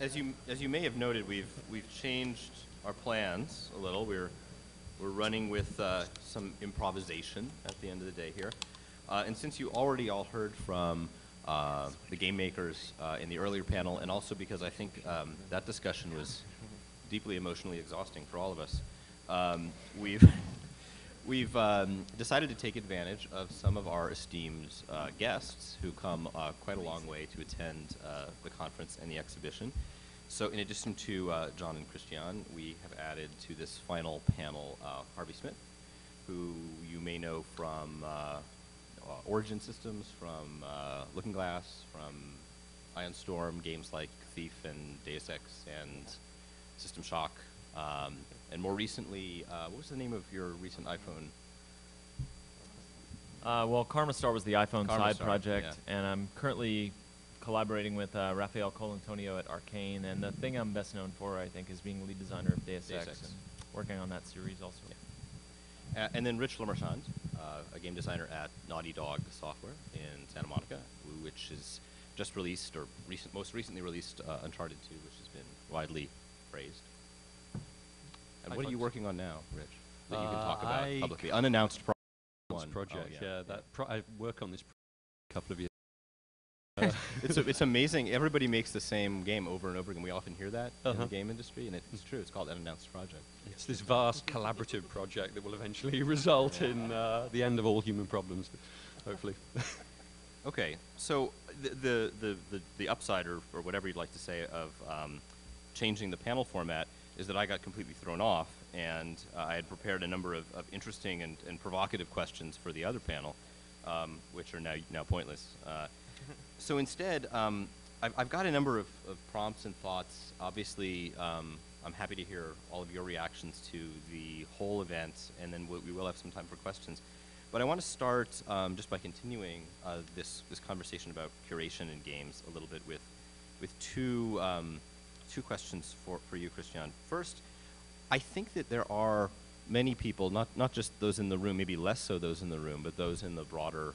as you may have noted, we've changed our plans a little. We're running with some improvisation at the end of the day here. And since you already all heard from the game makers in the earlier panel, and also because I think that discussion was deeply emotionally exhausting for all of us, we've decided to take advantage of some of our esteemed guests who come quite a long way to attend the conference and the exhibition. So in addition to John and Christiane, we have added to this final panel Harvey Smith, who you may know from Origin Systems, from Looking Glass, from Ion Storm, games like Thief and Deus Ex and System Shock, and more recently, what was the name of your recent iPhone? Well, Karma Star was the iPhone side project, yeah. And I'm currently collaborating with Raphael Colantonio at Arcane, and the thing I'm best known for, I think, is being lead designer of Deus Ex and working on that series also. Yeah. And then Rich Lemarchand, a game designer at Naughty Dog Software in Santa Monica, which is just released, or most recently released, Uncharted 2, which has been widely praised. And what are you working on now, Rich, that you can talk about publicly? Unannounced project. Oh, yeah. I work on this a couple of years. It's amazing. Everybody makes the same game over and over again. We often hear that in the game industry, and it's true. It's called an unannounced project. It's this vast collaborative project that will eventually result in the end of all human problems, hopefully. Okay. So the upside, or whatever you'd like to say, of changing the panel format is that I got completely thrown off, and I had prepared a number of interesting and provocative questions for the other panel, which are now pointless. So instead, I've got a number of prompts and thoughts. Obviously, I'm happy to hear all of your reactions to the whole event, and then we will have some time for questions. But I want to start just by continuing this conversation about curation in games a little bit with two questions for you, Christiane. First, I think that there are many people, not just those in the room, maybe less so those in the room, but those in the broader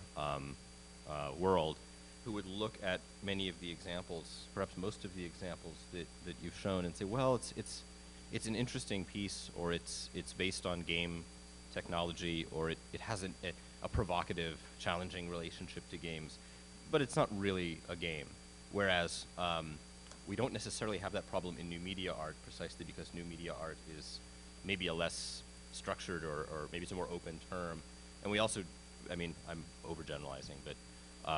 world, who would look at many of the examples, perhaps most of the examples that you've shown, and say, well, it's an interesting piece, or it's based on game technology, or it has a provocative, challenging relationship to games, but it's not really a game. Whereas we don't necessarily have that problem in new media art, precisely because new media art is maybe a less structured, or maybe it's a more open term. And we also, I mean, I'm overgeneralizing, but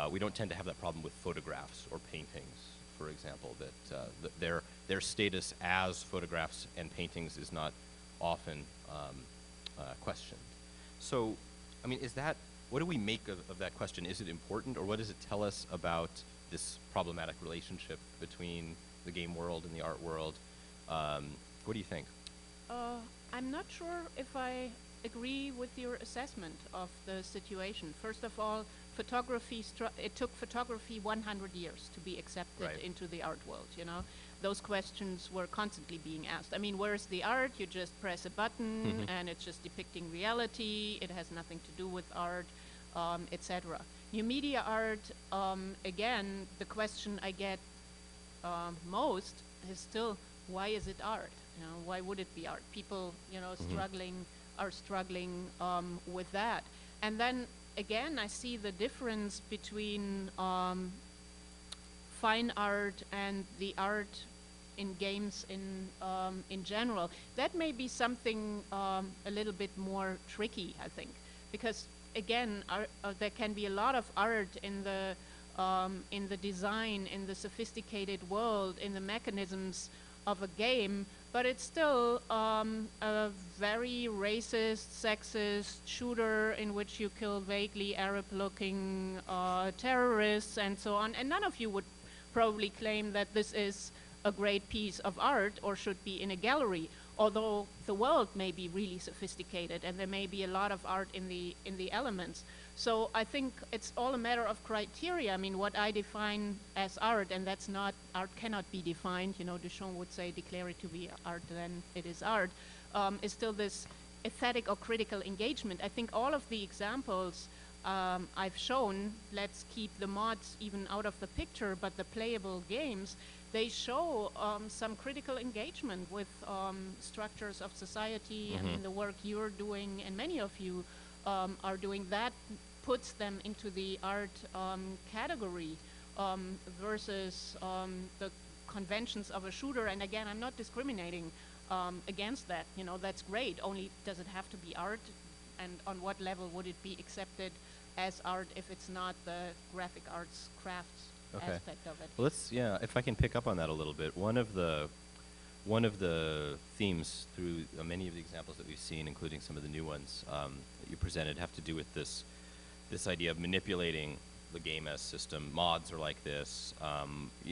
we don't tend to have that problem with photographs or paintings, for example, that their status as photographs and paintings is not often questioned. So, I mean, what do we make of that question? Is it important, or what does it tell us about this problematic relationship between the game world and the art world? What do you think? I'm not sure if I agree with your assessment of the situation. First of all, it took photography 100 years to be accepted into the art world, you know. Those questions were constantly being asked. I mean, where's the art? You just press a button and it's just depicting reality. It has nothing to do with art, etc. New media art, again, the question I get most is still, why is it art? You know, why would it be art? People, you know, are struggling with that. And then again, I see the difference between fine art and the art in games in general. That may be something a little bit more tricky, I think, because again, there can be a lot of art in the design, in the sophisticated world, in the mechanisms of a game, but it's still a very racist, sexist shooter in which you kill vaguely Arab-looking terrorists and so on. And none of you would probably claim that this is a great piece of art or should be in a gallery, although the world may be really sophisticated and there may be a lot of art in the elements. So I think it's all a matter of criteria. I mean, what I define as art, and that's not, art cannot be defined, you know, Duchamp would say, declare it to be art, then it is art, is still this aesthetic or critical engagement. I think all of the examples I've shown, let's keep the mods even out of the picture, but the playable games, they show some critical engagement with structures of society. Mm-hmm. I mean, the work you're doing and many of you are doing, that puts them into the art category versus the conventions of a shooter. And again, I'm not discriminating against that. You know, that's great. Only does it have to be art? And on what level would it be accepted as art if it's not the graphic arts crafts aspect of it? Well, let's, yeah, if I can pick up on that a little bit. One of the themes through many of the examples that we've seen, including some of the new ones that you presented, have to do with this idea of manipulating the game as system. Mods are like this.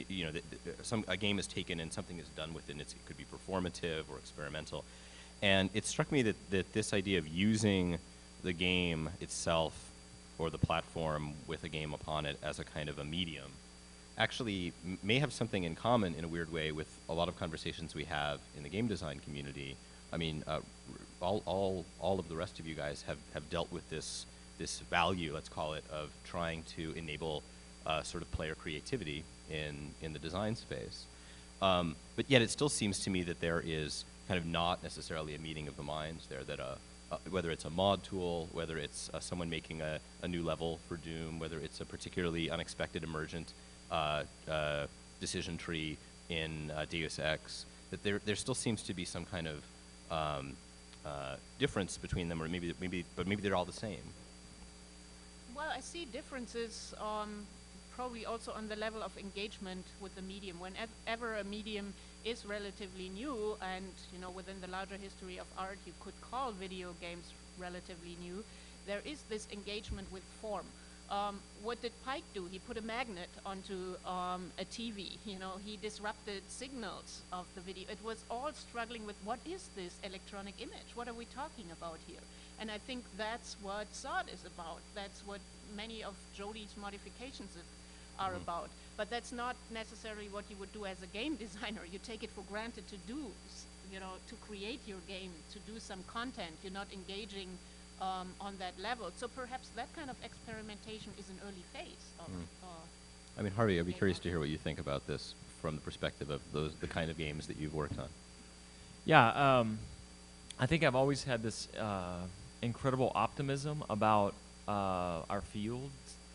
You know, a game is taken and something is done with it. It could be performative or experimental. And it struck me that this idea of using the game itself or the platform with a game upon it as a kind of a medium actually may have something in common in a weird way with a lot of conversations we have in the game design community. I mean, all of the rest of you guys have dealt with this value, let's call it, of trying to enable sort of player creativity in the design space. But yet it still seems to me that there is kind of not necessarily a meeting of the minds there, that whether it's a mod tool, whether it's someone making a new level for Doom, whether it's a particularly unexpected emergent decision tree in Deus Ex, that there still seems to be some kind of difference between them, or maybe they're all the same. Well, I see differences probably also on the level of engagement with the medium. Whenever a medium is relatively new, and you know, within the larger history of art, you could call video games relatively new, there is this engagement with form. What did Pike do? He put a magnet onto a TV. You know, he disrupted signals of the video. It was all struggling with, what is this electronic image? What are we talking about here? And I think that's what SOD is about. That's what many of Jody's modifications are about. But that's not necessarily what you would do as a game designer. You take it for granted to do, you know, to create your game, to do some content. You're not engaging on that level. So perhaps that kind of experimentation is an early phase of I mean, Harvey, I'd be curious to hear what you think about this from the perspective of the kind of games that you've worked on. Yeah, I think I've always had this incredible optimism about our fields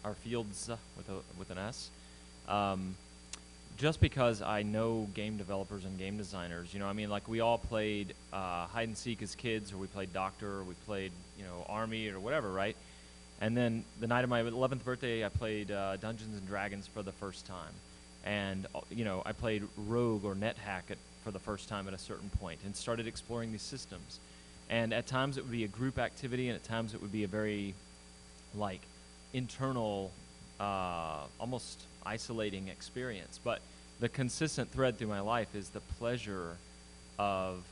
with an S, just because I know game developers and game designers. You know, I mean, like, we all played hide and seek as kids, or we played doctor, or we played, you know, army or whatever, right? And then the night of my 11th birthday, I played Dungeons and Dragons for the first time, and you know, I played Rogue or NetHack for the first time at a certain point, and started exploring these systems. And at times it would be a group activity, and at times it would be a very, like, internal, almost isolating experience. But the consistent thread through my life is the pleasure of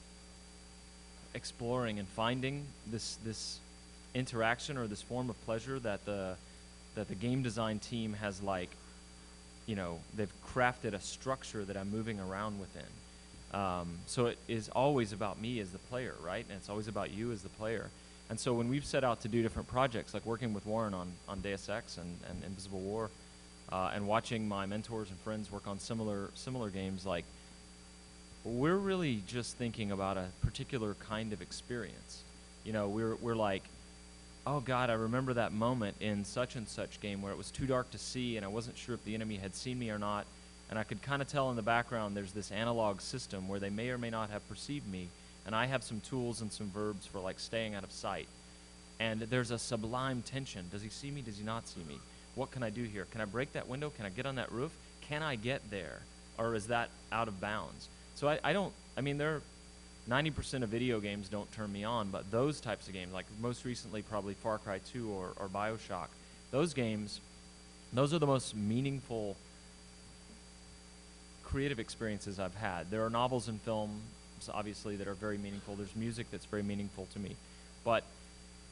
exploring and finding this interaction, or this form of pleasure that the game design team has, like, you know, they've crafted a structure that I'm moving around within. So it is always about me as the player, right? And it's always about you as the player. And so when we've set out to do different projects, like working with Warren on Deus Ex and Invisible War, and watching my mentors and friends work on similar games, like, we're really just thinking about a particular kind of experience. You know, we're like, oh God, I remember that moment in such and such game where it was too dark to see, and I wasn't sure if the enemy had seen me or not, and I could kind of tell in the background there's this analog system where they may or may not have perceived me, and I have some tools and some verbs for, like, staying out of sight. And there's a sublime tension. Does he see me? Does he not see me? What can I do here? Can I break that window? Can I get on that roof? Can I get there? Or is that out of bounds? So I mean, 90% of video games don't turn me on, but those types of games, like most recently probably Far Cry 2 or Bioshock, those games, those are the most meaningful creative experiences I've had. There are novels and films, obviously, that are very meaningful. There's music that's very meaningful to me. But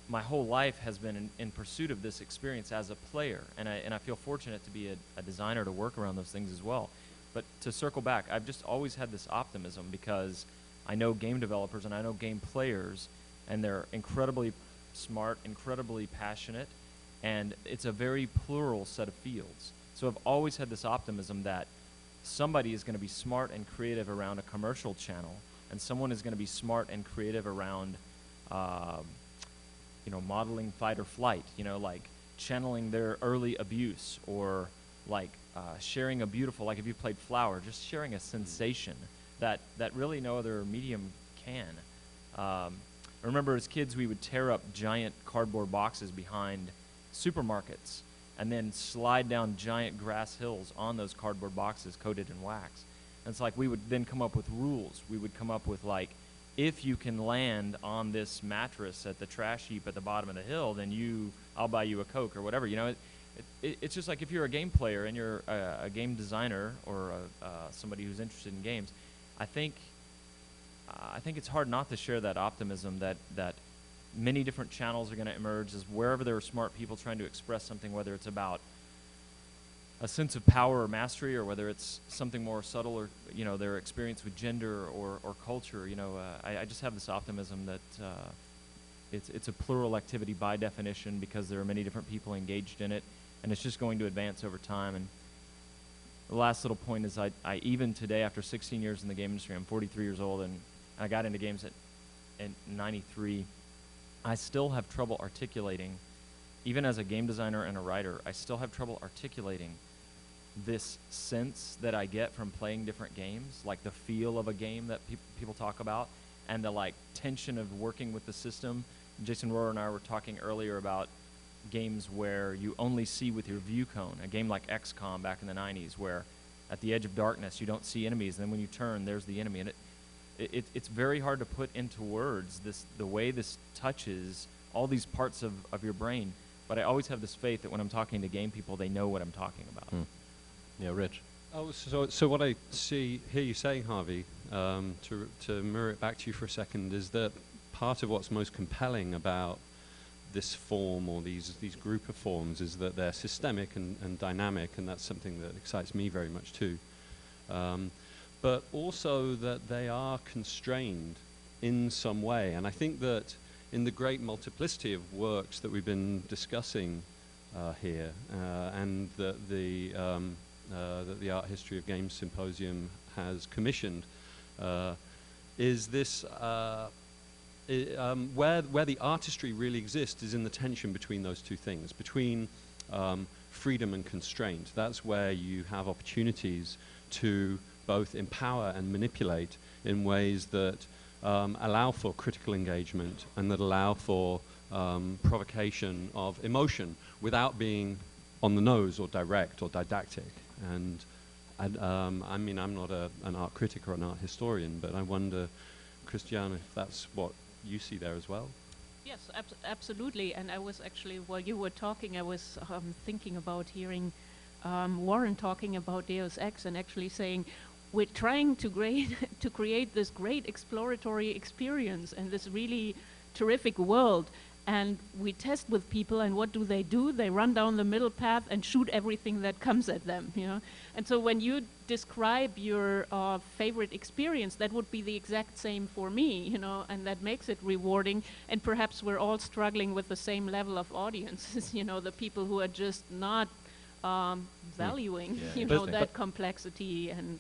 my whole life has been in pursuit of this experience as a player, and I feel fortunate to be a designer to work around those things as well. But to circle back, I've just always had this optimism because I know game developers and I know game players, and they're incredibly smart, incredibly passionate, And it's a very plural set of fields. So I've always had this optimism that somebody is going to be smart and creative around a commercial channel, and someone is going to be smart and creative around, you know, modeling fight or flight, you know, like channeling their early abuse, or like sharing a beautiful, like if you played Flower, just sharing a sensation that really no other medium can. I remember as kids we would tear up giant cardboard boxes behind supermarkets and then slide down giant grass hills on those cardboard boxes coated in wax. And it's like we would then come up with rules. We would come up with like, if you can land on this mattress at the trash heap at the bottom of the hill, then I'll buy you a Coke or whatever. You know, it's just like if you're a game player and you're a game designer or somebody who's interested in games, I think it's hard not to share that optimism that many different channels are going to emerge as wherever there are smart people trying to express something, whether it's about a sense of power or mastery, or whether it's something more subtle, or you know, their experience with gender or culture. You know, I just have this optimism that it's a plural activity by definition because there are many different people engaged in it, and it's just going to advance over time. And the last little point is I even today, after 16 years in the game industry, I'm 43 years old, and I got into games in 93. I still have trouble articulating, even as a game designer and a writer, I still have trouble articulating this sense that I get from playing different games, like the feel of a game that people talk about, and the like tension of working with the system. Jason Rohrer and I were talking earlier about games where you only see with your view cone, a game like XCOM back in the 90s, where at the edge of darkness you don't see enemies, and then when you turn, there's the enemy. And it's very hard to put into words the way this touches all these parts of your brain, but I always have this faith that when I'm talking to game people, they know what I'm talking about. Mm. Yeah, Rich. Oh, so what I hear you saying, Harvey, to mirror it back to you for a second, is that part of what's most compelling about this form or these group of forms is that they're systemic and dynamic, and that's something that excites me very much too. But also that they are constrained in some way. And I think that in the great multiplicity of works that we've been discussing here, and that the Art History of Games Symposium has commissioned, is this where the artistry really exists is in the tension between those two things, between freedom and constraint. That's where you have opportunities to both empower and manipulate in ways that allow for critical engagement and that allow for provocation of emotion without being on the nose or direct or didactic. And I mean, I'm not an art critic or an art historian, but I wonder, Christiane, if that's what you see there as well? Yes, absolutely. And I was actually, while you were talking, I was thinking about hearing Warren talking about Deus Ex and actually saying, we're trying to create this great exploratory experience and this really terrific world. And we test with people, and what do? They run down the middle path and shoot everything that comes at them, you know? And so when you describe your favorite experience, that would be the exact same for me, you know, and that makes it rewarding. And perhaps we're all struggling with the same level of audiences, you know, the people who are just not valuing, yeah, you know, that complexity, and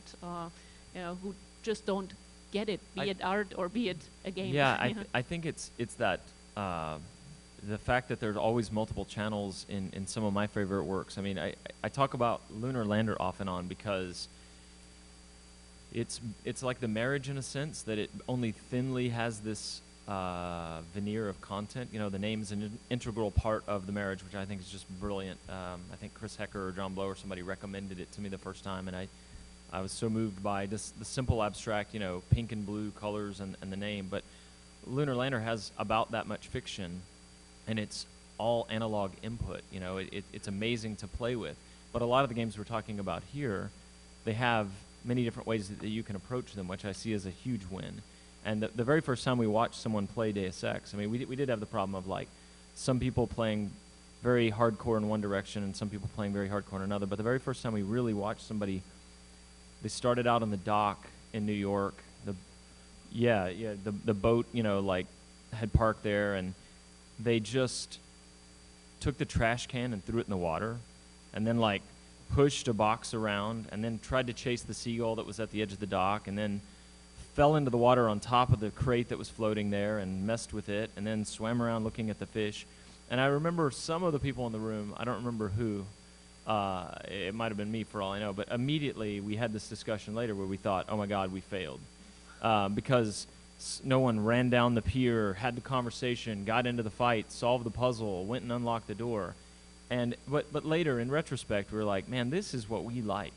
you know, who just don't get it, be it art or be it a game. Yeah, I think it's that the fact that there's always multiple channels in some of my favorite works. I mean, I talk about Lunar Lander off and on because it's like the marriage in a sense that it only thinly has this veneer of content. You know, the name's an integral part of the marriage, which I think is just brilliant. I think Chris Hecker or John Blow or somebody recommended it to me the first time, and I was so moved by just the simple abstract, you know, pink and blue colors and the name. But Lunar Lander has about that much fiction, and it's all analog input. You know, it's amazing to play with. But a lot of the games we're talking about here, they have many different ways that you can approach them, which I see as a huge win. And the very first time we watched someone play Deus Ex, I mean, we did have the problem of like some people playing very hardcore in one direction and some people playing very hardcore in another. But the very first time we really watched somebody, they started out on the dock in New York. The boat, you know, like had parked there, and they just took the trash can and threw it in the water, and then like pushed a box around, and then tried to chase the seagull that was at the edge of the dock, and then fell into the water on top of the crate that was floating there and messed with it, and then swam around looking at the fish. And I remember some of the people in the room, I don't remember who, it might have been me for all I know, but immediately we had this discussion later where we thought, oh my God, we failed. Because no one ran down the pier, had the conversation, got into the fight, solved the puzzle, went and unlocked the door. And but later, in retrospect, we were like, man, this is what we like.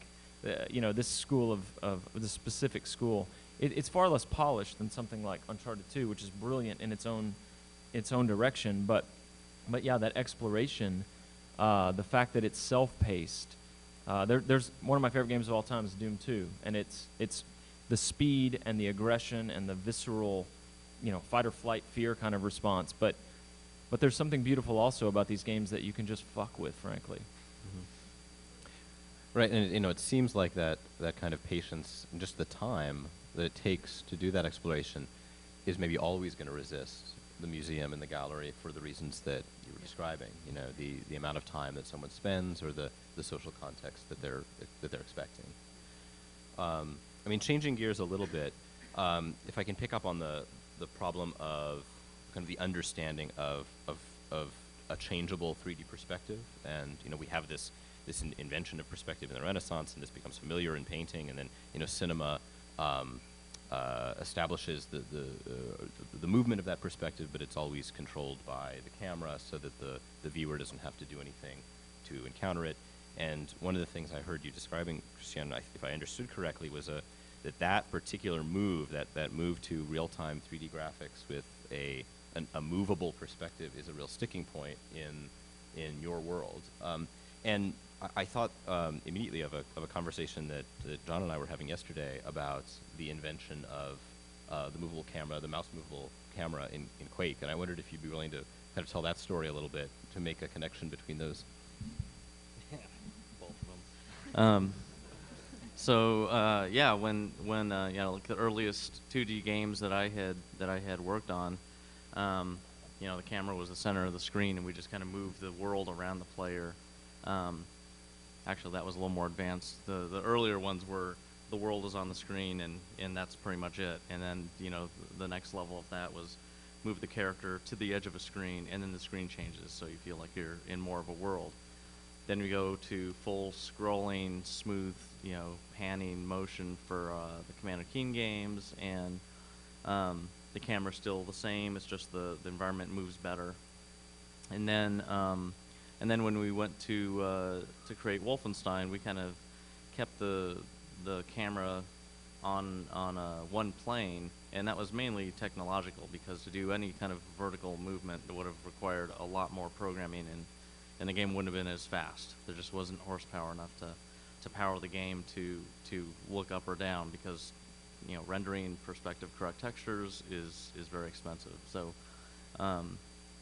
You know, this school of this specific school, it's far less polished than something like Uncharted 2, which is brilliant in its own direction. But yeah, that exploration, the fact that it's self-paced. There's one of my favorite games of all time is Doom 2, and it's the speed and the aggression and the visceral, you know, fight or flight fear kind of response, but there's something beautiful also about these games that you can just fuck with, frankly. Mm-hmm. Right, and you know, it seems like that kind of patience and just the time that it takes to do that exploration is maybe always going to resist the museum and the gallery for the reasons that you were describing. You know, the amount of time that someone spends or the social context that they're expecting. I mean, changing gears a little bit, if I can pick up on the problem of kind of the understanding of a changeable 3D perspective, and you know, we have this invention of perspective in the Renaissance, and this becomes familiar in painting, and then you know, cinema establishes the movement of that perspective, but it's always controlled by the camera, so that the viewer doesn't have to do anything to encounter it. And one of the things I heard you describing, Christiane, if I understood correctly, was that particular move, that move to real-time 3D graphics with a movable perspective, is a real sticking point in your world. And I thought immediately of a conversation that John and I were having yesterday about the invention of the movable camera, the mouse movable camera in Quake, and I wondered if you'd be willing to kind of tell that story a little bit to make a connection between those. Both of them. So yeah, when you know, like the earliest 2D games that I had worked on, you know, the camera was the center of the screen, and we just kind of moved the world around the player. Actually, that was a little more advanced. The earlier ones were the world is on the screen, and that's pretty much it. And then you know, the next level of that was move the character to the edge of a screen, and then the screen changes, so you feel like you're in more of a world. Then we go to full scrolling, smooth, you know, panning motion for the Commander Keen games, and the camera's still the same. It's just the environment moves better. And then. And then when we went to create Wolfenstein, we kind of kept the camera on one plane, and that was mainly technological, because to do any kind of vertical movement would have required a lot more programming, and the game wouldn't have been as fast. There just wasn't horsepower enough to power the game to look up or down, because you know, rendering perspective correct textures is very expensive. So.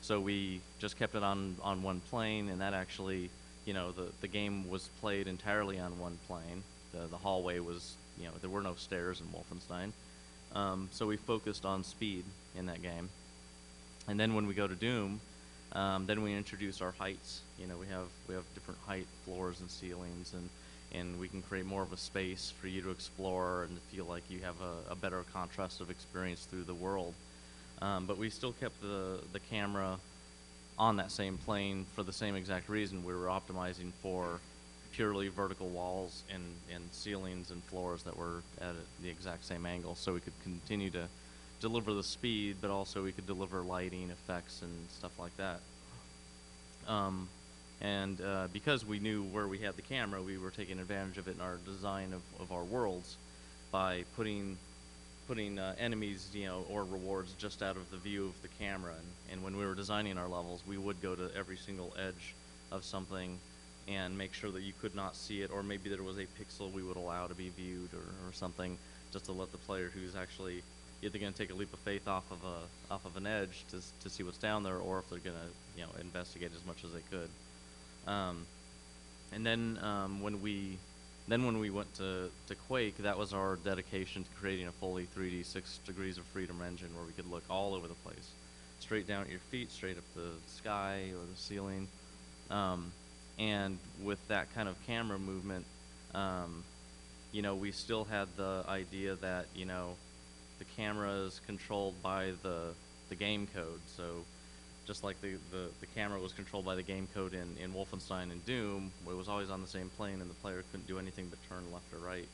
So we just kept it on one plane, and that actually, you know, the game was played entirely on one plane. The hallway was, you know, there were no stairs in Wolfenstein. So we focused on speed in that game. And then when we go to Doom, then we introduce our heights. You know, we have different height floors and ceilings, and we can create more of a space for you to explore and feel like you have a better contrast of experience through the world. But we still kept the camera on that same plane for the same exact reason. We were optimizing for purely vertical walls and ceilings and floors that were at the exact same angle, so we could continue to deliver the speed, but also we could deliver lighting effects and stuff like that. And because we knew where we had the camera, we were taking advantage of it in our design of our worlds by putting enemies, you know, or rewards just out of the view of the camera. And when we were designing our levels, we would go to every single edge of something and make sure that you could not see it, or maybe there was a pixel we would allow to be viewed or something, just to let the player who's actually either going to take a leap of faith off of an edge to see what's down there, or if they're going to, you know, investigate as much as they could. And then when we went to Quake, that was our dedication to creating a fully 3D 6 degrees of freedom engine, where we could look all over the place, straight down at your feet, straight up the sky or the ceiling, And with that kind of camera movement, you know, we still had the idea that, you know, the camera is controlled by the game code. So just like the camera was controlled by the game code in Wolfenstein and Doom, it was always on the same plane and the player couldn't do anything but turn left or right.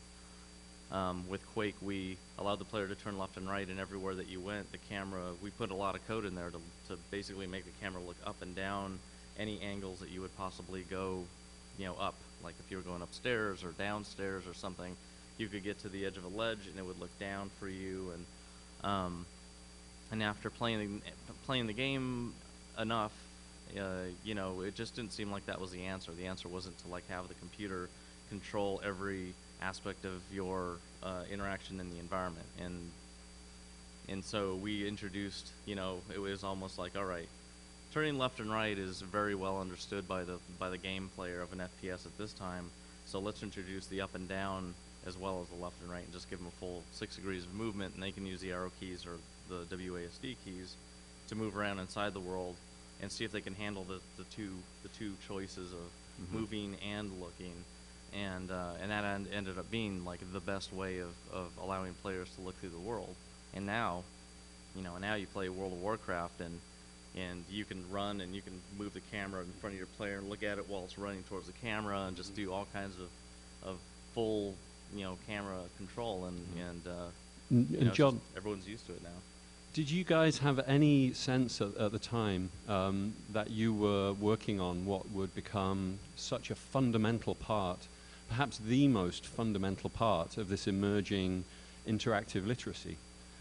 With Quake, we allowed the player to turn left and right, and everywhere that you went, the camera, we put a lot of code in there to basically make the camera look up and down any angles that you would possibly go, you know, up. Like if you were going upstairs or downstairs or something, you could get to the edge of a ledge and it would look down for you. And after playing the game enough, you know, it just didn't seem like that was the answer. The answer wasn't to like have the computer control every aspect of your interaction in the environment. And so we introduced, you know, it was almost like, all right, turning left and right is very well understood by the game player of an FPS at this time, so let's introduce the up and down as well as the left and right and just give them a full 6 degrees of movement, and they can use the arrow keys or the WASD keys to move around inside the world and see if they can handle the two choices of moving and looking. And that ended up being like the best way of allowing players to look through the world. And now, you know, now you play World of Warcraft and you can run and you can move the camera in front of your player and look at it while it's running towards the camera and just do all kinds of full, you know, camera control and John, everyone's used to it now. Did you guys have any sense at the time that you were working on what would become such a fundamental part, perhaps the most fundamental part of this emerging interactive literacy?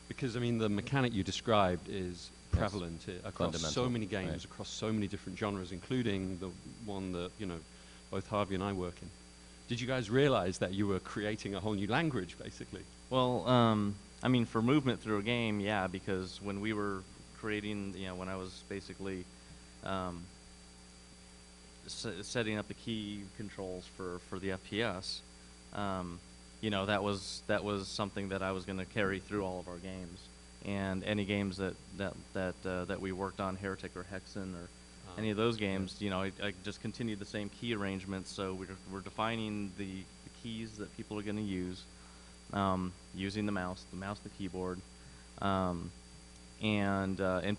Because I mean, the mechanic you described is prevalent across so many games, right, across so many different genres, including the one that, you know, both Harvey and I work in. Did you guys realize that you were creating a whole new language, basically? Well, I mean, for movement through a game, yeah, because when we were creating, you know, when I was basically setting up the key controls for the FPS, you know, that was something that I was going to carry through all of our games. And any games that we worked on, Heretic or Hexen or any of those games, you know, I just continued the same key arrangements. So we're defining the keys that people are going to use, using the mouse, the keyboard, and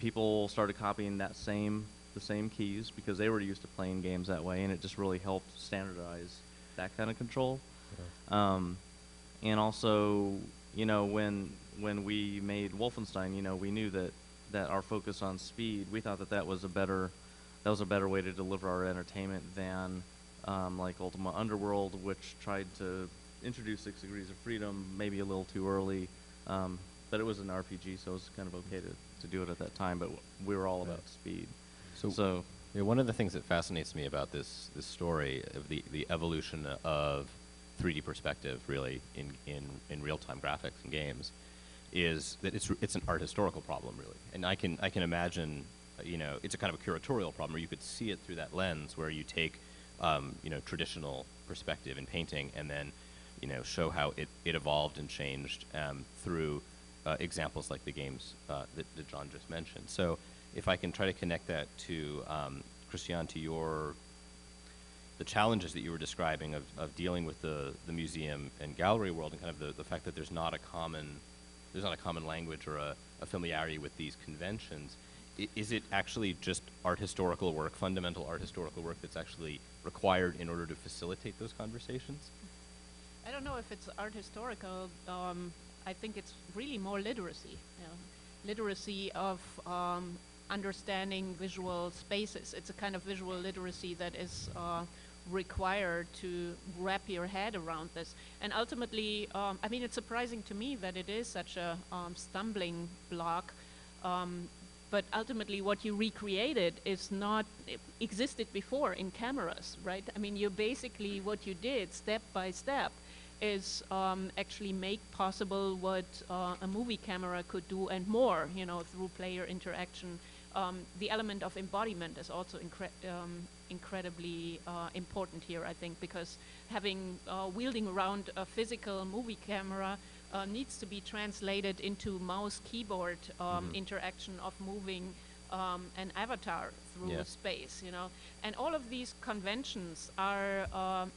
people started copying the same keys because they were used to playing games that way, and it just really helped standardize that kind of control. Yeah. And also, you know, when we made Wolfenstein, you know, we knew that our focus on speed, we thought that was a better way to deliver our entertainment than like Ultima Underworld, which tried to introduce 6 degrees of freedom, maybe a little too early, but it was an RPG, so it was kind of okay to do it at that time. But we were all about speed. So yeah, one of the things that fascinates me about this story of the evolution of 3D perspective, really in real-time graphics and games, is that it's an art historical problem, really. And I can imagine, you know, it's a kind of a curatorial problem where you could see it through that lens where you take, you know, traditional perspective in painting and then, you know, show how it evolved and changed through examples like the games that John just mentioned. So if I can try to connect that to, Christiane, to the challenges that you were describing of dealing with the museum and gallery world and kind of the fact that there's not a common language or a familiarity with these conventions. Is it actually just art historical work, fundamental art historical work that's actually required in order to facilitate those conversations? I don't know if it's art historical. I think it's really more literacy. You know, literacy of understanding visual spaces. It's a kind of visual literacy that is required to wrap your head around this. And ultimately, I mean, it's surprising to me that it is such a stumbling block, but ultimately what you recreated is not existed before in cameras, right? I mean, you basically, what you did step by step is actually make possible what a movie camera could do and more, you know, through player interaction. The element of embodiment is also incredibly important here, I think, because having wielding around a physical movie camera needs to be translated into mouse keyboard interaction of moving an avatar through space, you know. And all of these conventions are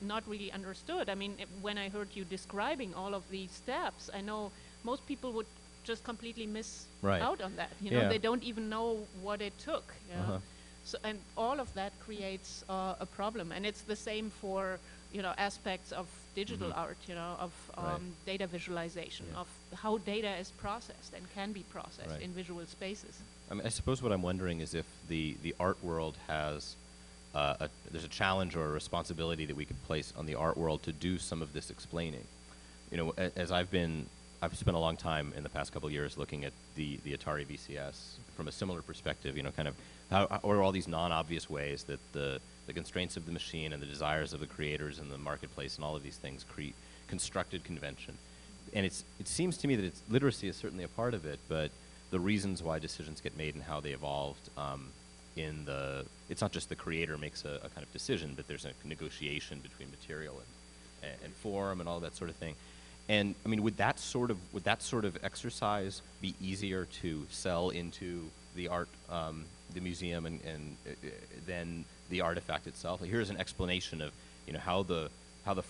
not really understood. I mean, when I heard you describing all of these steps, I know most people would just completely miss out on that. You know, they don't even know what it took. You know? So, and all of that creates a problem. And it's the same for, you know, aspects of digital art, you know, of data visualization, of how data is processed and can be processed in visual spaces. I mean, I suppose what I'm wondering is if the art world has, there's a challenge or a responsibility that we could place on the art world to do some of this explaining. You know, as I've spent a long time in the past couple of years looking at the Atari VCS from a similar perspective, you know, kind of how or all these non-obvious ways that the constraints of the machine and the desires of the creators and the marketplace and all of these things constructed convention. And it seems to me that it's, literacy is certainly a part of it, but the reasons why decisions get made and how they evolved it's not just the creator makes a kind of decision, but there's a negotiation between material and form and all that sort of thing. And I mean, would that sort of exercise be easier to sell into the art, the museum, than the artifact itself? Like, here's an explanation of, you know, how the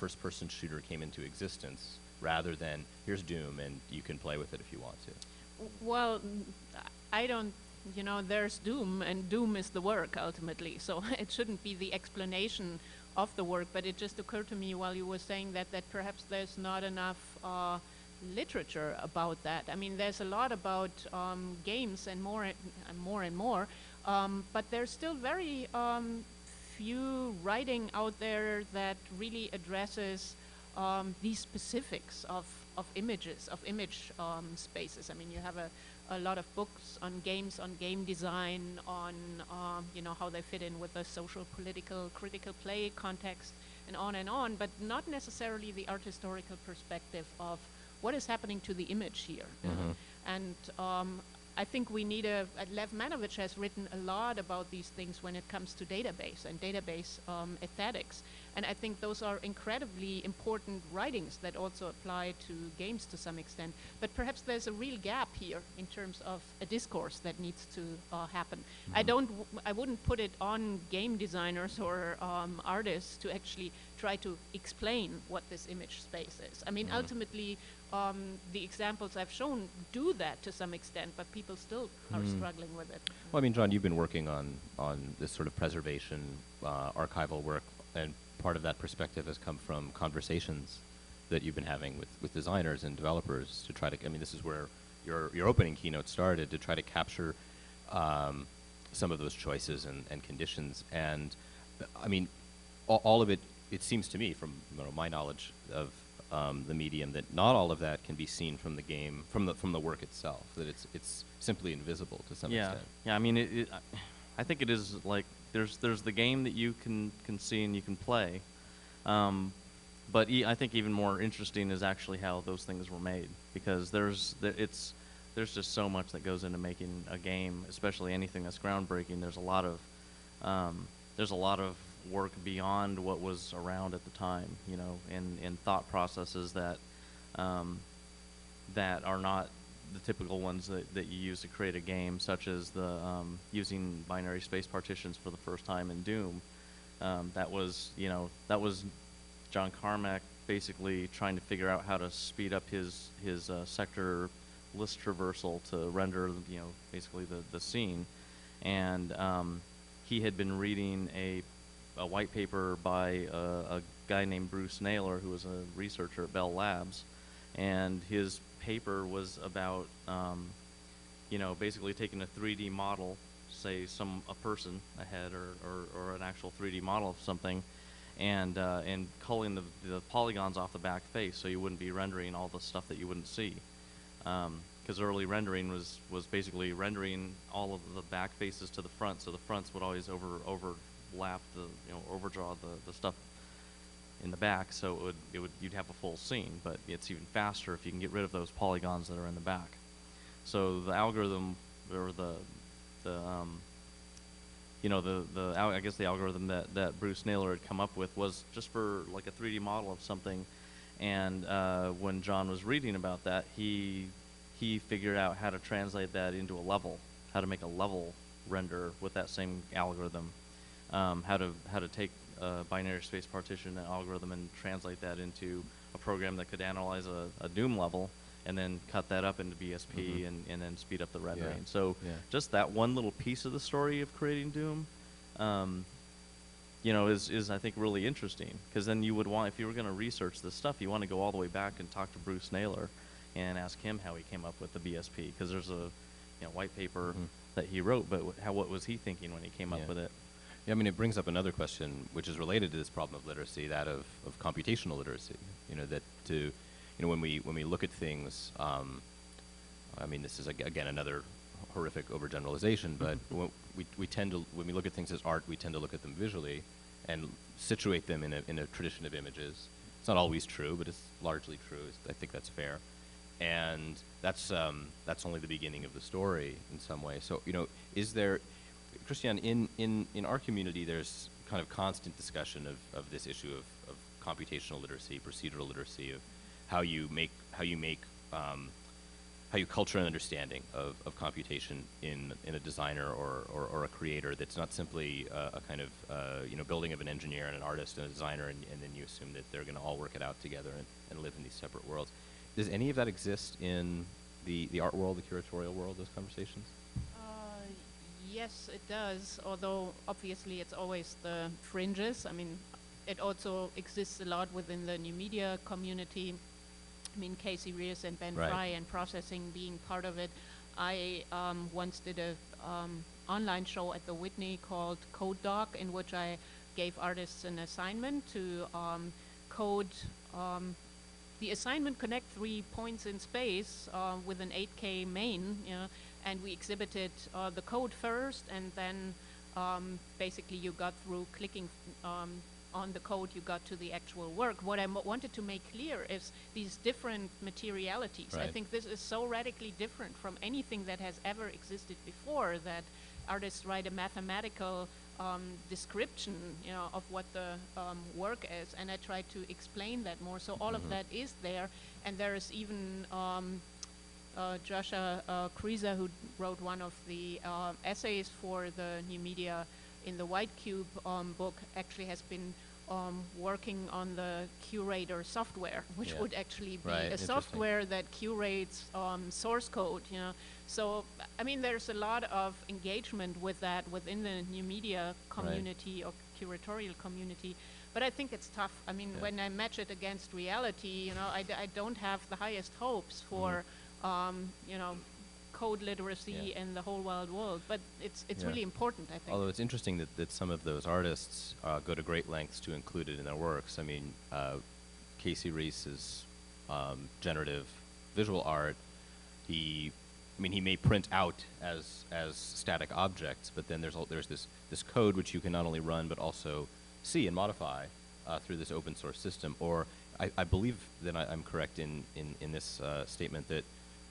first-person shooter came into existence, rather than here's Doom and you can play with it if you want to. Well, I don't. You know, there's Doom, and Doom is the work ultimately. So it shouldn't be the explanation of the work, but it just occurred to me while you were saying that perhaps there's not enough literature about that. I mean, there's a lot about games and more and more, but there's still very few writing out there that really addresses these specifics of images, of image spaces. I mean, you have a lot of books on games, on game design, on you know, how they fit in with the social, political, critical play context, and on, but not necessarily the art historical perspective of what is happening to the image here. Mm-hmm. And I think we need Lev Manovich has written a lot about these things when it comes to database and database aesthetics. And I think those are incredibly important writings that also apply to games to some extent. But perhaps there's a real gap here in terms of a discourse that needs to happen. Mm-hmm. I wouldn't put it on game designers or artists to actually try to explain what this image space is. I mean, mm-hmm. ultimately, the examples I've shown do that to some extent, but people still are struggling with it. Well, I mean, John, you've been working on this sort of preservation, archival work, and part of that perspective has come from conversations that you've been having with designers and developers to try to, I mean, this is where your opening keynote started, to try to capture some of those choices and conditions. And, I mean, all of it, it seems to me, from my knowledge of the medium, that not all of that can be seen from the game, from the work itself. That it's simply invisible to some extent. Yeah, I mean, I think it is like there's the game that you can see and you can play, but I think even more interesting is actually how those things were made, because there's just so much that goes into making a game, especially anything that's groundbreaking. There's a lot of work beyond what was around at the time, you know, and thought processes that that are not the typical ones that you use to create a game, such as the using binary space partitions for the first time in Doom. That was John Carmack basically trying to figure out how to speed up his sector list traversal to render, you know, basically the scene. And he had been reading a white paper by a guy named Bruce Naylor, who was a researcher at Bell Labs, and his paper was about, you know, basically taking a 3D model, say a person, a head, or an actual 3D model of something, and culling the polygons off the back face, so you wouldn't be rendering all the stuff that you wouldn't see. Because early rendering was basically rendering all of the back faces to the front, so the fronts would always overlap the, you know, overdraw the stuff in the back, so you'd have a full scene. But it's even faster if you can get rid of those polygons that are in the back. So the algorithm, or the algorithm that Bruce Naylor had come up with was just for like a 3D model of something. And when John was reading about that, he figured out how to translate that into a level, how to make a level render with that same algorithm. How to take a binary space partition algorithm and translate that into a program that could analyze a Doom level and then cut that up into VSP and then speed up the rendering. Yeah. So just that one little piece of the story of creating Doom, you know, is I think really interesting, because then you would want, if you were going to research this stuff, you want to go all the way back and talk to Bruce Naylor and ask him how he came up with the VSP, because there's a white paper that he wrote, but what was he thinking when he came up with it? Yeah, I mean, it brings up another question, which is related to this problem of literacy, that of computational literacy. You know, that to, you know, when we look at things, I mean, this is again another horrific overgeneralization, but we tend to, when we look at things as art, we tend to look at them visually, and situate them in a tradition of images. It's not always true, but it's largely true. I think that's fair, and that's only the beginning of the story in some way. So you know, is there, Christiane, in our community, there's kind of constant discussion of this issue of computational literacy, procedural literacy, of how you culture an understanding of computation in a designer or a creator that's not simply a kind of building of an engineer and an artist and a designer, and then you assume that they're going to all work it out together and live in these separate worlds. Does any of that exist in the art world, the curatorial world, those conversations? Yes, it does, although obviously it's always the fringes. I mean, it also exists a lot within the new media community. I mean, Casey Rears and Ben Fry and Processing being part of it. I once did a online show at the Whitney called Code Doc, in which I gave artists an assignment to code. The assignment, connect 3 points in space with an 8K main, you know, and we exhibited the code first, and then basically you got through clicking on the code, you got to the actual work. What I wanted to make clear is these different materialities. Right. I think this is so radically different from anything that has ever existed before, that artists write a mathematical description, you know, of what the work is, and I try to explain that more. So all of that is there, and there is even Joshua Kreisa, who wrote one of the essays for the new media in the White Cube book, actually has been working on the curator software, which would actually be a software that curates source code, you know. So, I mean, there's a lot of engagement with that within the new media community or curatorial community, but I think it's tough. I mean, when I match it against reality, you know, I don't have the highest hopes for, you know, code literacy in the whole wild world, but it's really important, I think. Although it's interesting that some of those artists go to great lengths to include it in their works. I mean, Casey Reese's generative visual art, he may print out as static objects, but then there's this code which you can not only run but also see and modify through this open source system. Or I believe that I'm correct in this statement that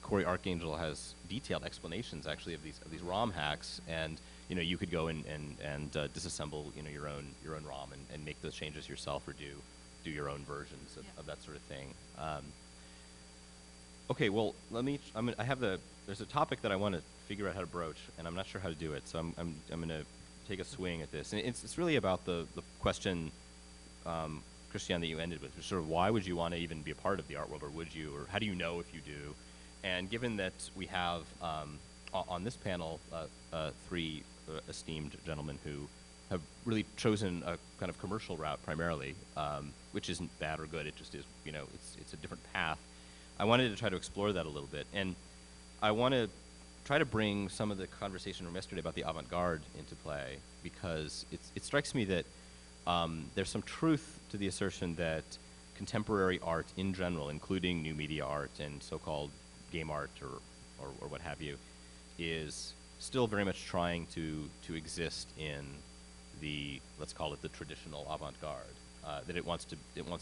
Corey Archangel has detailed explanations actually of these ROM hacks, and you know, you could go and disassemble, you know, your own ROM and make those changes yourself, or do your own versions of that sort of thing. Okay, well, let me. I have there's a topic that I want to figure out how to broach, and I'm not sure how to do it, so I'm going to take a swing at this, and it's really about the question, Christiane, that you ended with, sort of why would you want to even be a part of the art world, or would you, or how do you know if you do? And given that we have, on this panel, three esteemed gentlemen who have really chosen a kind of commercial route primarily, which isn't bad or good, it just is, you know, it's a different path. I wanted to try to explore that a little bit. And I want to try to bring some of the conversation from yesterday about the avant-garde into play, because it strikes me that there's some truth to the assertion that contemporary art in general, including new media art and so-called game art or what have you, is still very much trying to exist in the, let's call it the traditional avant-garde, that it wants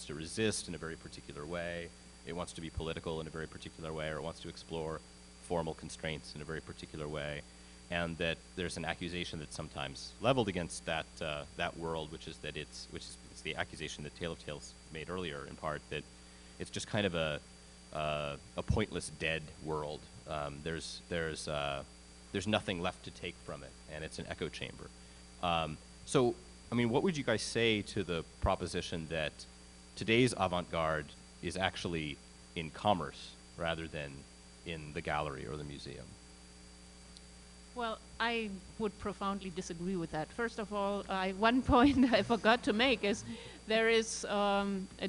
to resist in a very particular way, it wants to be political in a very particular way, or it wants to explore formal constraints in a very particular way, and that there's an accusation that's sometimes leveled against that that world, which is that it's the accusation that Tale of Tales made earlier, in part, that it's just kind of a pointless dead world. There's there's nothing left to take from it, and it's an echo chamber. So, I mean, what would you guys say to the proposition that today's avant-garde is actually in commerce rather than in the gallery or the museum? Well, I would profoundly disagree with that. First of all, one point I forgot to make is there is a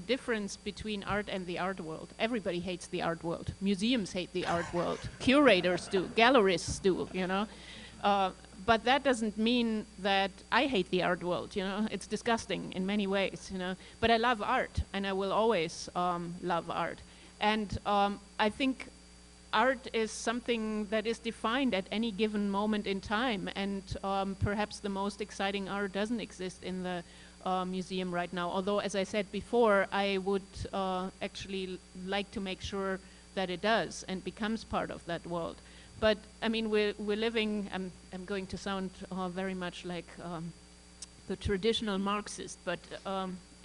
difference between art and the art world. Everybody hates the art world. Museums hate the art world. Curators do. Gallerists do, you know. But that doesn't mean that I hate the art world, you know. It's disgusting in many ways, you know. But I love art, and I will always love art. And I think art is something that is defined at any given moment in time, and perhaps the most exciting art doesn't exist in the museum right now. Although, as I said before, I would actually like to make sure that it does and becomes part of that world. But I mean, we're living, I'm going to sound very much like the traditional Marxist, but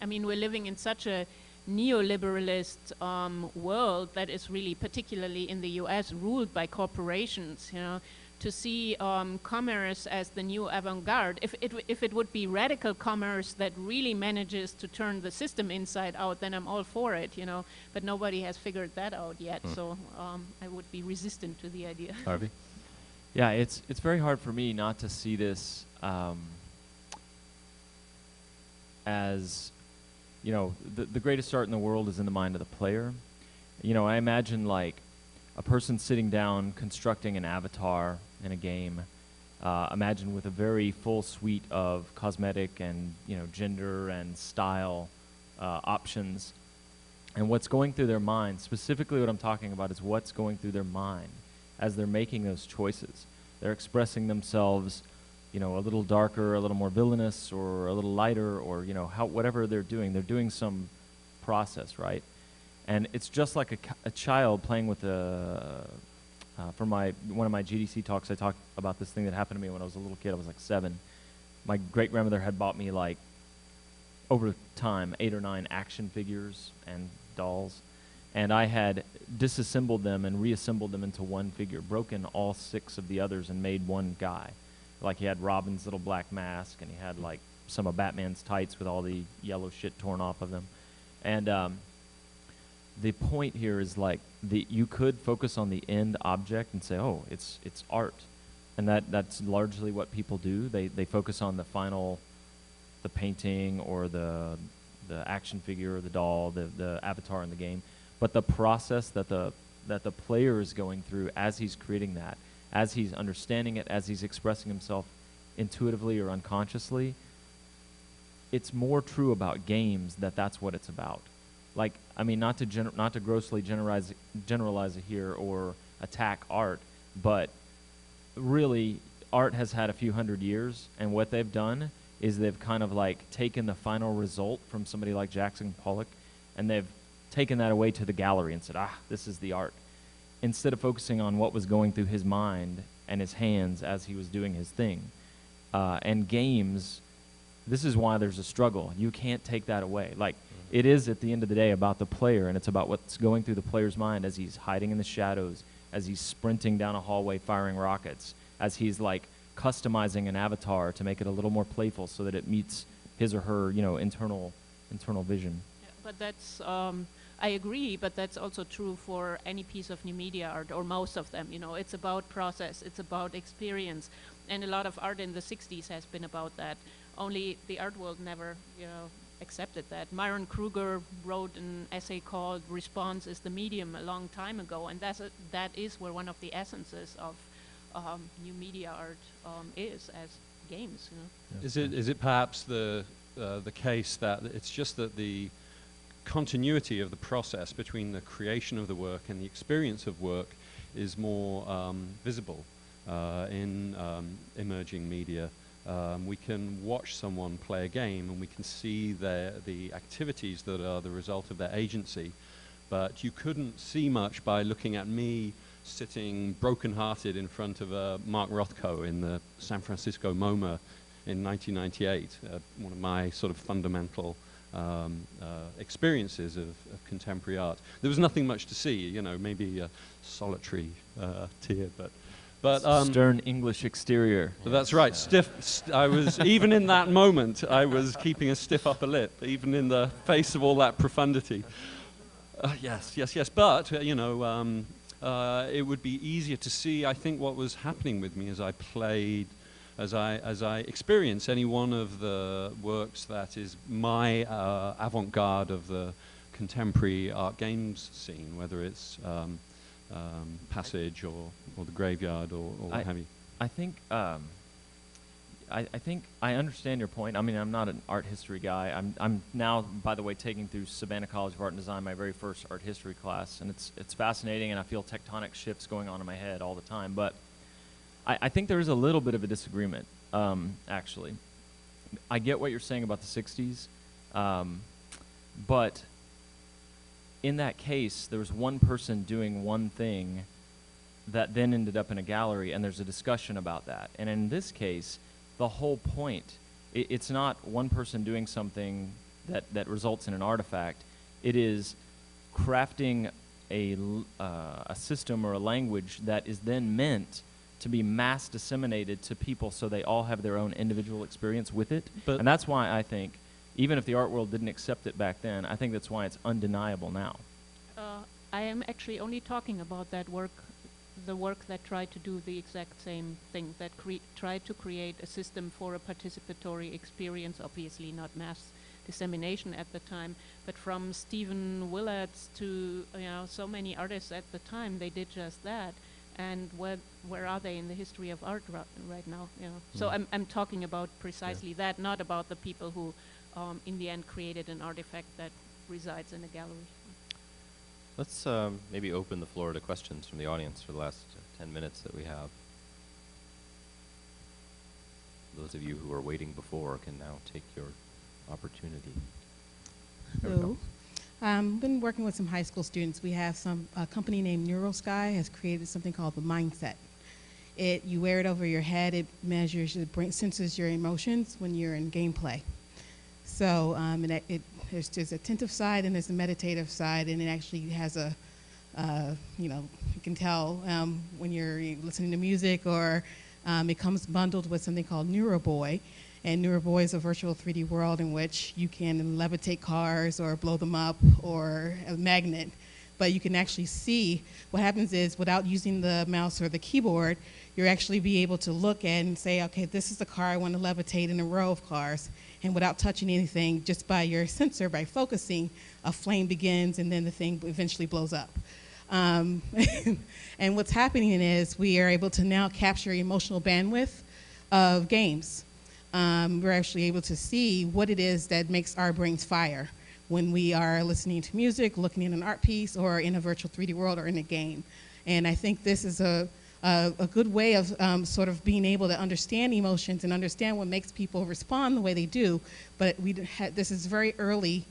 I mean, we're living in such a neoliberalist world that is really, particularly in the US, ruled by corporations, you know. To see commerce as the new avant-garde, if it would be radical commerce that really manages to turn the system inside out, then I'm all for it, you know. But nobody has figured that out yet, so I would be resistant to the idea. Harvey? Yeah, it's very hard for me not to see this as, you know, the greatest art in the world is in the mind of the player. You know, I imagine like a person sitting down constructing an avatar in a game, imagine with a very full suite of cosmetic and, you know, gender and style options. And what's going through their mind, specifically what I'm talking about is what's going through their mind as they're making those choices. They're expressing themselves, you know, a little darker, a little more villainous, or a little lighter, or, you know, how, whatever they're doing some process, right? And it's just like a child playing with a, for one of my GDC talks, I talked about this thing that happened to me when I was a little kid. I was like 7. My great-grandmother had bought me, like, over time, 8 or 9 action figures and dolls. And I had disassembled them and reassembled them into one figure, broken all 6 of the others and made one guy. Like, he had Robin's little black mask, and he had, like, some of Batman's tights with all the yellow shit torn off of them. And the point here is, like, you could focus on the end object and say, oh, it's art. And that's largely what people do. They focus on the final, the painting, or the action figure, or the doll, the avatar in the game. But the process that the player is going through as he's creating that, as he's understanding it, as he's expressing himself intuitively or unconsciously, it's more true about games that's what it's about. Like, I mean, not to grossly generalize it here or attack art, but really, art has had a few hundred years, and what they've done is they've kind of, like, taken the final result from somebody like Jackson Pollock, and they've taken that away to the gallery and said, ah, this is the art, instead of focusing on what was going through his mind and his hands as he was doing his thing. And games, this is why there's a struggle. You can't take that away. Like, it is, at the end of the day, about the player, and it's about what's going through the player's mind as he's hiding in the shadows, as he's sprinting down a hallway firing rockets, as he's, like, customizing an avatar to make it a little more playful so that it meets his or her, you know, internal vision. Yeah, but that's, I agree, but that's also true for any piece of new media art, or most of them, you know. It's about process, it's about experience, and a lot of art in the 60s has been about that. Only the art world never, you know, accepted that. Myron Kruger wrote an essay called Response is the Medium a long time ago, and that is where one of the essences of new media art is, as games. You know? Yeah. Is it perhaps the case that it's just that the continuity of the process between the creation of the work and the experience of work is more visible in emerging media? We can watch someone play a game, and we can see the activities that are the result of their agency. But you couldn't see much by looking at me sitting broken-hearted in front of Mark Rothko in the San Francisco MoMA in 1998, one of my sort of fundamental experiences of contemporary art. There was nothing much to see, you know, maybe a solitary tear, but But stern English exterior. That's right. Stiff. I was even in that moment. I was keeping a stiff upper lip, even in the face of all that profundity. Yes. But you know, it would be easier to see, I think, what was happening with me as I played, as I experienced any one of the works that is my avant-garde of the contemporary art games scene, whether it's Passage or the Graveyard or what have you. I think I understand your point. I mean, I'm not an art history guy. I'm now, by the way, taking through Savannah College of Art and Design my very first art history class, and it's fascinating, and I feel tectonic shifts going on in my head all the time. But I think there is a little bit of a disagreement, actually. I get what you're saying about the 60s, but in that case, there was one person doing one thing that then ended up in a gallery, and there's a discussion about that. And in this case, the whole point, it's not one person doing something that results in an artifact. It is crafting a system or a language that is then meant to be mass disseminated to people so they all have their own individual experience with it. But and that's why I think, even if the art world didn't accept it back then, I think that's why it's undeniable now. I am actually only talking about that work, the work that tried to do the exact same thing, that tried to create a system for a participatory experience, obviously not mass dissemination at the time, but from Stephen Willards to so many artists at the time, they did just that. And where are they in the history of art right now? So I'm talking about precisely that, not about the people who in the end created an artifact that resides in a gallery. Let's maybe open the floor to questions from the audience for the last 10 minutes that we have. Those of you who were waiting before can now take your opportunity. Hello. I've been working with some high school students. We have a company named NeuroSky has created something called the Mindset. You wear it over your head, it measures, senses your emotions when you're in gameplay. So there's a attentive side and there's a meditative side, and it actually has a, you can tell when you're listening to music, or it comes bundled with something called NeuroBoy. And NeuroBoy is a virtual 3D world in which you can levitate cars or blow them up or a magnet. But you can actually see what happens is, without using the mouse or the keyboard, you're actually be able to look and say, okay, this is the car I want to levitate in a row of cars. And without touching anything, just by your sensor, by focusing, a flame begins and then the thing eventually blows up. And what's happening is we are able to now capture emotional bandwidth of games. We're actually able to see what it is that makes our brains fire when we are listening to music, looking at an art piece, or in a virtual 3D world, or in a game. And I think this is a good way of sort of being able to understand emotions and understand what makes people respond the way they do. But this is very early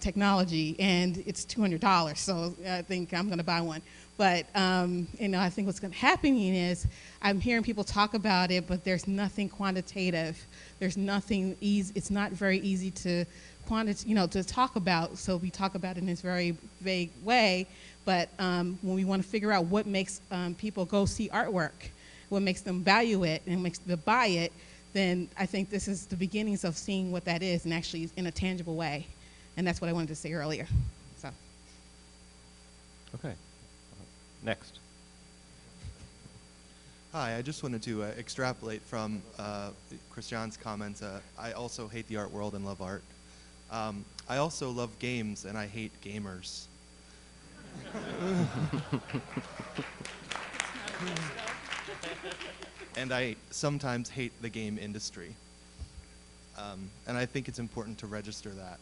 technology, and it's $200, so I think I'm gonna buy one. But I think what's happening is I'm hearing people talk about it, but there's nothing quantitative. There's nothing easy, it's not very easy to to talk about, so we talk about it in this very vague way. But when we want to figure out what makes people go see artwork, what makes them value it and makes them buy it, then I think this is the beginnings of seeing what that is, and actually in a tangible way. And that's what I wanted to say earlier. So. Okay. Next. Hi, I just wanted to extrapolate from Christiane's comments. I also hate the art world and love art. I also love games, and I hate gamers. And I sometimes hate the game industry. And I think it's important to register that.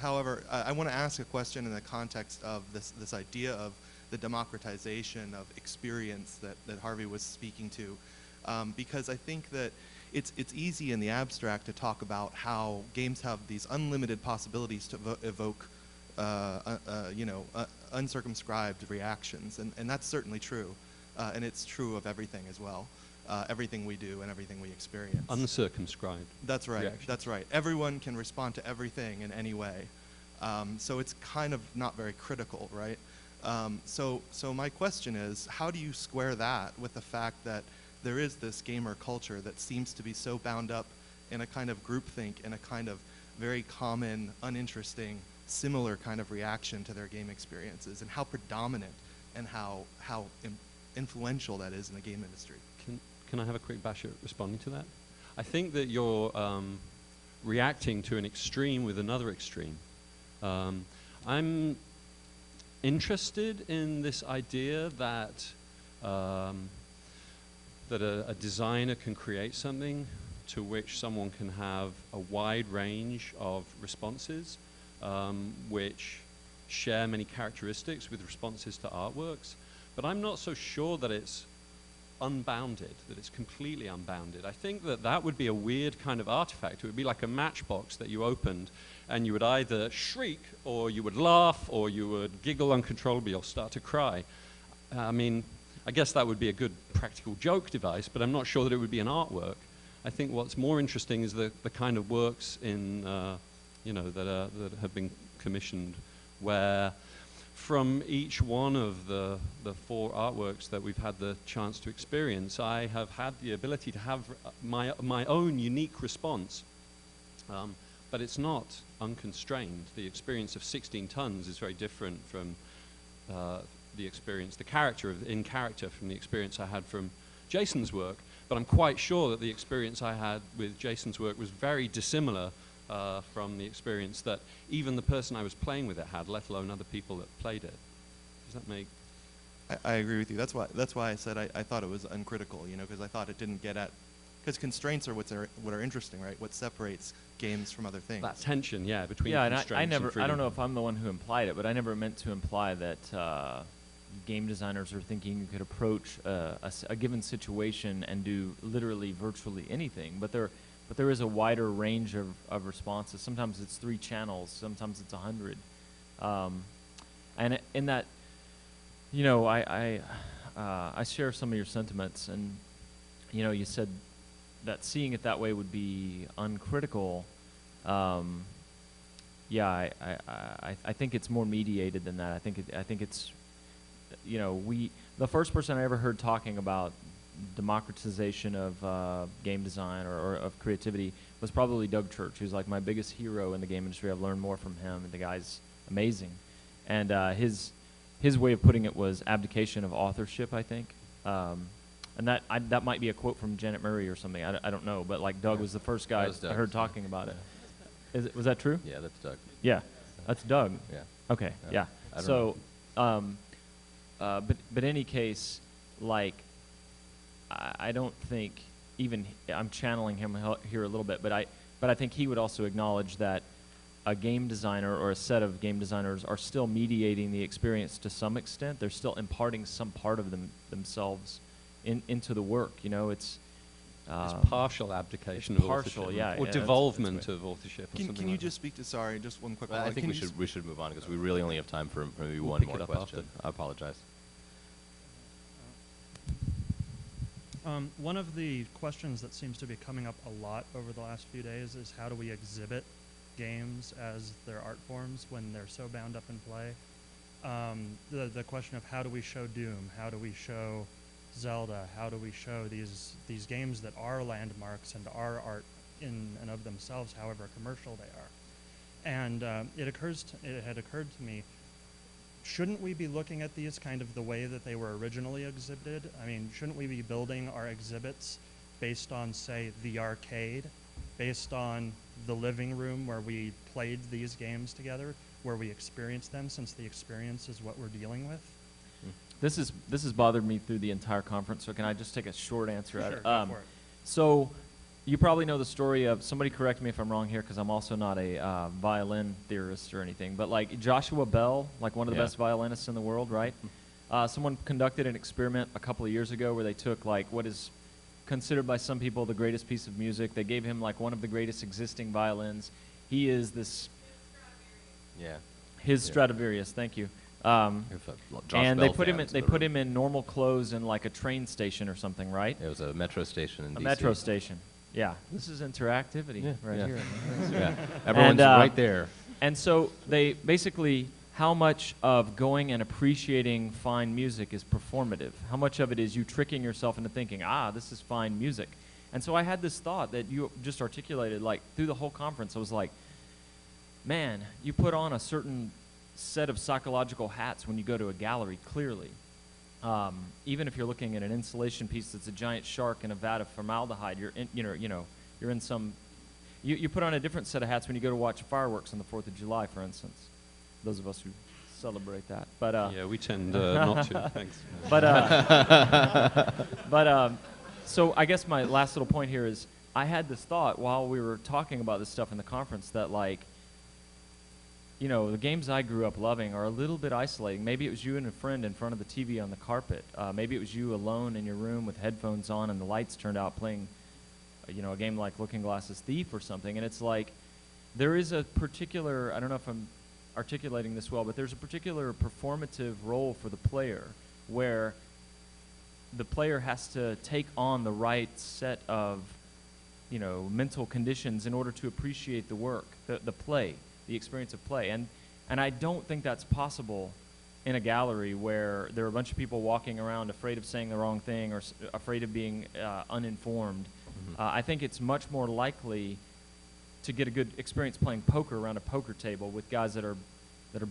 However, I want to ask a question in the context of this idea of the democratization of experience that Harvey was speaking to, because I think that it's easy in the abstract to talk about how games have these unlimited possibilities to evoke uncircumscribed reactions, and that's certainly true, and it's true of everything as well, everything we do and everything we experience. Uncircumscribed. That's right. Reaction. That's right. Everyone can respond to everything in any way, so it's kind of not very critical, right? So my question is, how do you square that with the fact that there is this gamer culture that seems to be so bound up in a kind of groupthink and a kind of very common, uninteresting, similar kind of reaction to their game experiences, and how predominant and how influential that is in the game industry? Can I have a quick bash at responding to that? I think that you're reacting to an extreme with another extreme. I'm interested in this idea that that a designer can create something to which someone can have a wide range of responses, which share many characteristics with responses to artworks. But I'm not so sure that it's unbounded, that it's completely unbounded. I think that that would be a weird kind of artifact. It would be like a matchbox that you opened, and you would either shriek, or you would laugh, or you would giggle uncontrollably, or start to cry. I mean, I guess that would be a good practical joke device, but I'm not sure that it would be an artwork. I think what's more interesting is the kind of works in, you know, that have been commissioned, where from each one of the four artworks that we've had the chance to experience, I have had the ability to have my own unique response. But it's not unconstrained. The experience of 16 Tons is very different from the experience, the character of, in character, from the experience I had from Jason's work. But I'm quite sure that the experience I had with Jason's work was very dissimilar from the experience that even the person I was playing with it had, let alone other people that played it. Does that make? I agree with you. That's why I said I thought it was uncritical, you know, because I thought it didn't get at, because constraints are what are interesting, right? What separates games from other things. That tension, yeah, between constraints and freedom. I don't know if I'm the one who implied it, but I never meant to imply that game designers are thinking you could approach a given situation and do literally virtually anything, but there is a wider range of responses. Sometimes it's 3 channels, sometimes it's 100. And in that, you know, I share some of your sentiments, and you know, you said that seeing it that way would be uncritical. Yeah, I think it's more mediated than that. I think it's, you know, the first person I ever heard talking about democratization of game design or of creativity was probably Doug Church, who's like my biggest hero in the game industry. I've learned more from him, and the guy's amazing. And his way of putting it was abdication of authorship, I think. And that might be a quote from Janet Murray or something. I don't know, but like Doug was the first guy I heard talking about it. Was that true? Yeah, that's Doug. Yeah, that's Doug. Yeah. Okay. Yeah. So, but any case, like, I don't think even I'm channeling him here a little bit, but I think he would also acknowledge that a game designer or a set of game designers are still mediating the experience to some extent. They're still imparting some part of themselves into the work. You know, it's partial abdication of partial authorship, or devolvement of authorship. Can you just speak to, sorry, just one quick one? I think we should move on, because we really only have time for maybe one more question. I apologize. One of the questions that seems to be coming up a lot over the last few days is how do we exhibit games as their art forms when they're so bound up in play? The question of how do we show Doom, how do we show Zelda, how do we show these games that are landmarks and are art in and of themselves, however commercial they are? And it had occurred to me, shouldn't we be looking at these kind of the way that they were originally exhibited? I mean, shouldn't we be building our exhibits based on, say, the arcade, based on the living room where we played these games together, where we experienced them, since the experience is what we're dealing with? This has bothered me through the entire conference, so can I just take a short answer at it? Sure, go for it. So, you probably know the story of, somebody correct me if I'm wrong here, because I'm also not a violin theorist or anything, but like Joshua Bell, like one of the best violinists in the world, right? Someone conducted an experiment a couple of years ago where they took like what is considered by some people the greatest piece of music. They gave him like one of the greatest existing violins. He is this... His Stradivarius, thank you. And they put him in, normal clothes in like a train station or something, right? It was a metro station in DC. A metro station. Yeah, this is interactivity right here. Everyone's right there. And so they basically how much of going and appreciating fine music is performative? How much of it is you tricking yourself into thinking, ah, this is fine music? And so I had this thought that you just articulated, like, through the whole conference, I was like, man, you put on a certain set of psychological hats when you go to a gallery, clearly. Even if you're looking at an installation piece that's a giant shark in a vat of formaldehyde, you're in, you're in some, you put on a different set of hats when you go to watch fireworks on the 4th of July, for instance. Those of us who celebrate that. But, yeah, we tend not to, thanks. But, so I guess my last little point here is, I had this thought while we were talking about this stuff in the conference that, like, you know, the games I grew up loving are a little bit isolating. Maybe it was you and a friend in front of the TV on the carpet. Maybe it was you alone in your room with headphones on and the lights turned out playing, you know, a game like Looking Glass's Thief or something. And it's like, there is a particular, I don't know if I'm articulating this well, but there's a particular performative role for the player where the player has to take on the right set of, you know, mental conditions in order to appreciate the work, the play. The experience of play, and I don't think that's possible in a gallery where there are a bunch of people walking around afraid of saying the wrong thing or afraid of being uninformed. Mm-hmm. I think it's much more likely to get a good experience playing poker around a poker table with guys that are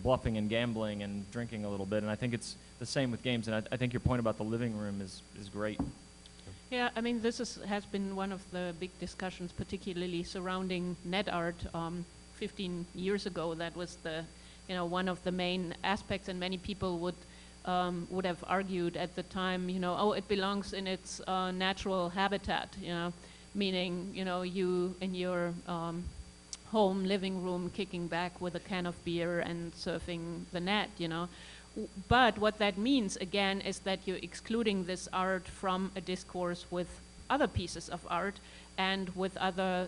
bluffing and gambling and drinking a little bit, and I think it's the same with games, and I think your point about the living room is great. Yeah, I mean, this has been one of the big discussions, particularly surrounding net art. 15 years ago, that was the, you know, one of the main aspects, and many people would have argued at the time, you know, oh, it belongs in its natural habitat, you know, meaning, you know, you in your home living room kicking back with a can of beer and surfing the net, you know. But what that means again is that you're excluding this art from a discourse with other pieces of art and with other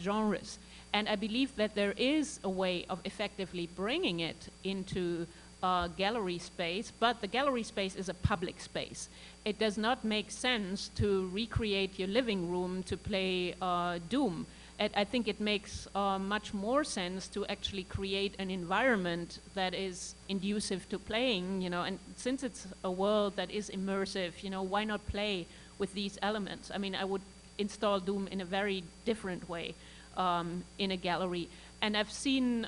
genres. And I believe that there is a way of effectively bringing it into gallery space, but the gallery space is a public space. It does not make sense to recreate your living room to play Doom. I think it makes much more sense to actually create an environment that is inducive to playing, you know, and since it's a world that is immersive, you know, why not play with these elements? I mean, I would install Doom in a very different way. In a gallery. And I've seen,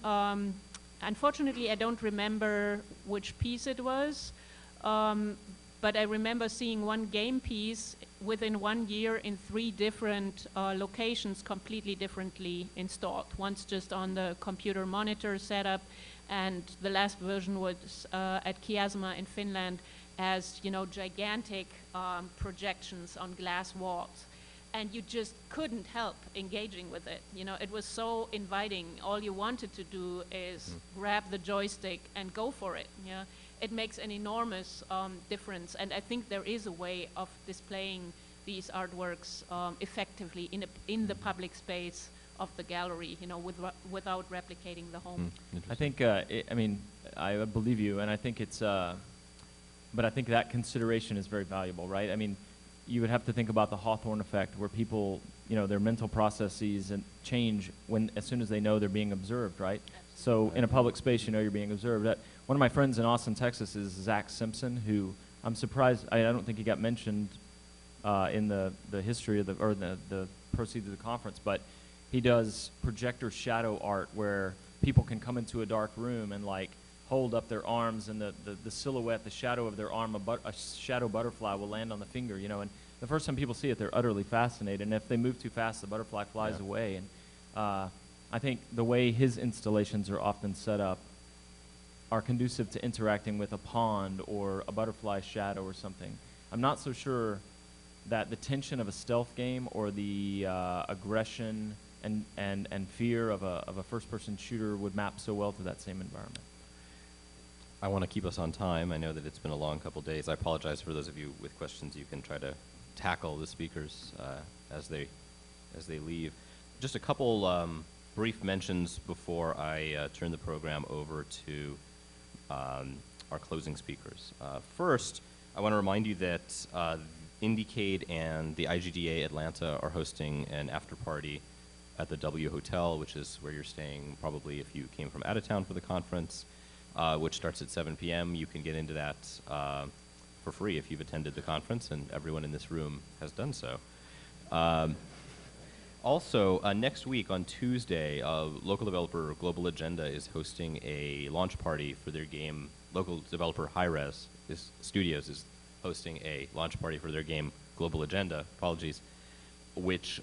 unfortunately, I don't remember which piece it was, but I remember seeing one game piece within 1 year in 3 different locations, completely differently installed. Once just on the computer monitor setup, and the last version was at Kiasma in Finland as, you know, gigantic projections on glass walls. And you just couldn't help engaging with it. You know, it was so inviting. All you wanted to do is grab the joystick and go for it. Yeah, it makes an enormous difference. And I think there is a way of displaying these artworks effectively in the public space of the gallery. You know, without replicating the home. I think. I mean, I believe you, and I think it's. But I think that consideration is very valuable, right? I mean. You would have to think about the Hawthorne effect where people, you know, their mental processes and change when as soon as they know they're being observed, right? Absolutely. So in a public space, you know you're being observed. One of my friends in Austin, Texas is Zach Simpson, who I'm surprised, I don't think he got mentioned in the history of the, or the proceeds of the conference, but he does projector shadow art where people can come into a dark room and like hold up their arms and the silhouette, the shadow of their arm, a shadow butterfly will land on the finger, you know, and the first time people see it, they're utterly fascinated, and if they move too fast, the butterfly flies away, and I think the way his installations are often set up are conducive to interacting with a pond or a butterfly shadow or something. I'm not so sure that the tension of a stealth game or the aggression and fear of a first-person shooter would map so well to that same environment. I want to keep us on time. I know that it's been a long couple days. I apologize for those of you with questions. You can try to tackle the speakers as they leave. Just a couple brief mentions before I turn the program over to our closing speakers. First, I want to remind you that Indiecade and the IGDA Atlanta are hosting an after party at the W Hotel, which is where you're staying probably if you came from out of town for the conference. which starts at 7 p.m. You can get into that for free if you've attended the conference, and everyone in this room has done so. Also, next week on Tuesday, local developer Global Agenda is hosting a launch party for their game. Local developer Hi-Rez Studios is hosting a launch party for their game Global Agenda, apologies, which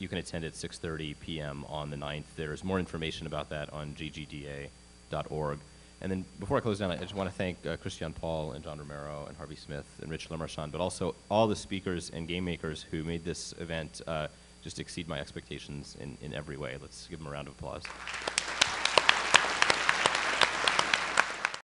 you can attend at 6:30 p.m. on the 9th. There's more information about that on ggda.org. And then before I close down, I just want to thank Christiane Paul and John Romero and Harvey Smith and Rich Lemarchand, but also all the speakers and game makers who made this event just exceed my expectations in every way. Let's give them a round of applause.